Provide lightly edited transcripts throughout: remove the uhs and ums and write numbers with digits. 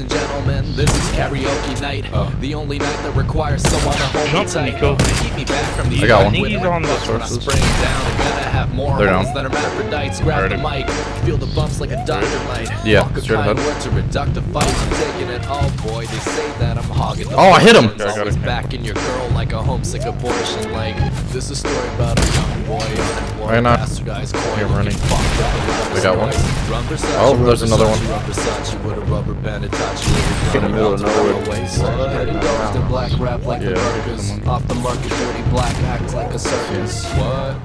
and gentlemen, this is karaoke night. The only night that requires someone to hold me tight. Keep me back from the I got one. He's on the sources. Spraying down, I gotta have more hormones than hermaphrodites. Grab the mic, feel the bumps like a doctor might. Yeah, walk a kind word to reductify. I'm taking it all, boy. They say that I'm hogging the I hit him! Always backing your girl like a homesick abortion. Like, this is a story about a young boy on a board. You're running. We got one. Oh, there's another one. In the middle of nowhere. Off the market, dirty black acts like a circus. What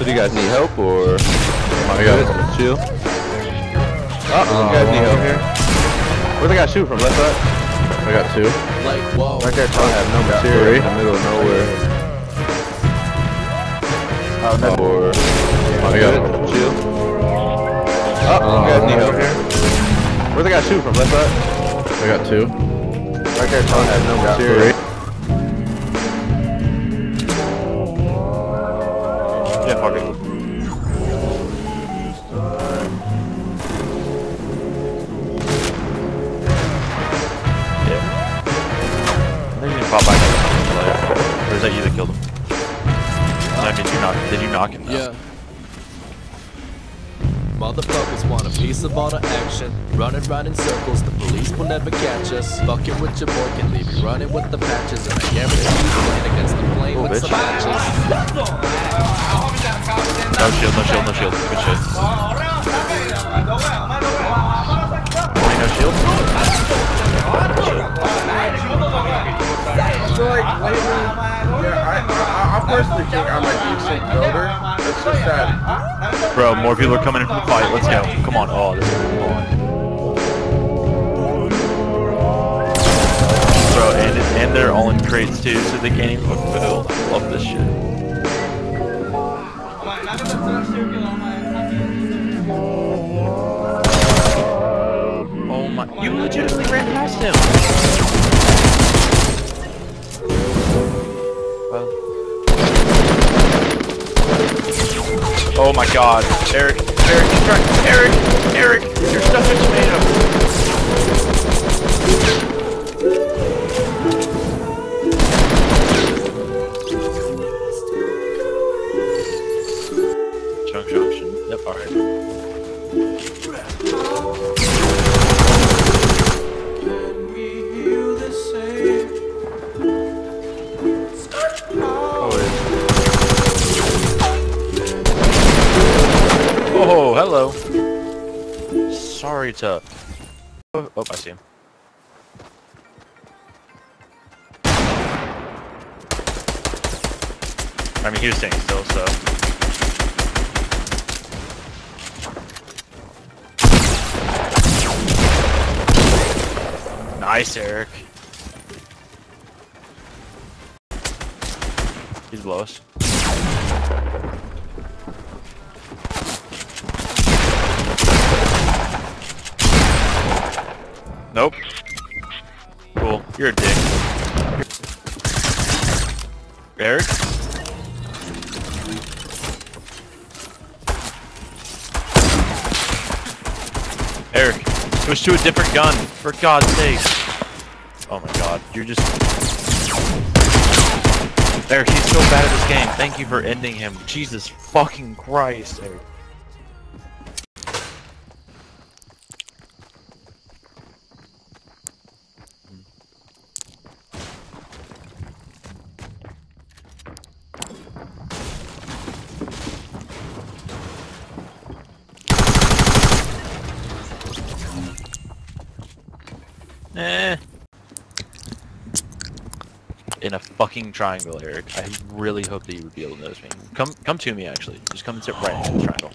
do you guys need help or? I got chill. You guys need help here? Where they got shoot from? Left side. I got two. Like whoa. Right there, I have no material. In the middle of nowhere. I got chill. You guys need help here? Where they got shoot from? Left side? I got two. Right there, Tom has no material. Yeah, fuck it. I think you can pop back. Or is that you that killed him? I mean, did you knock him down? Yeah. Motherfuckers want a piece of all the action. Running round in circles, the police will never catch us. Fucking with your boy can leave you running with the patches. And I guarantee you playing against the plane with some matches. No shield, no shield, no shield. Good shit. No shield? Bro, more people are coming in from the fight. Let's go. Come on. Oh, this is bro, and they're all in crates too, so they can't even fulfill. I love this shit. Oh my! You legitimately ran past him. Well. Oh my god, Eric, your stuff is made up. Chunk junction. Yep, alright. Oh, hello. Sorry to... Oh, I see him. I mean, he was staying still, so... Nice, Eric. He's below us. Nope. Cool. You're a dick. Eric? Eric, switch to a different gun, for God's sake. Oh my god, you're just... Eric, he's so bad at this game. Thank you for ending him. Jesus fucking Christ, Eric. In a fucking triangle, Eric. I really hope that you would be able to notice me. Come to me, actually. Just come and sit right in the triangle.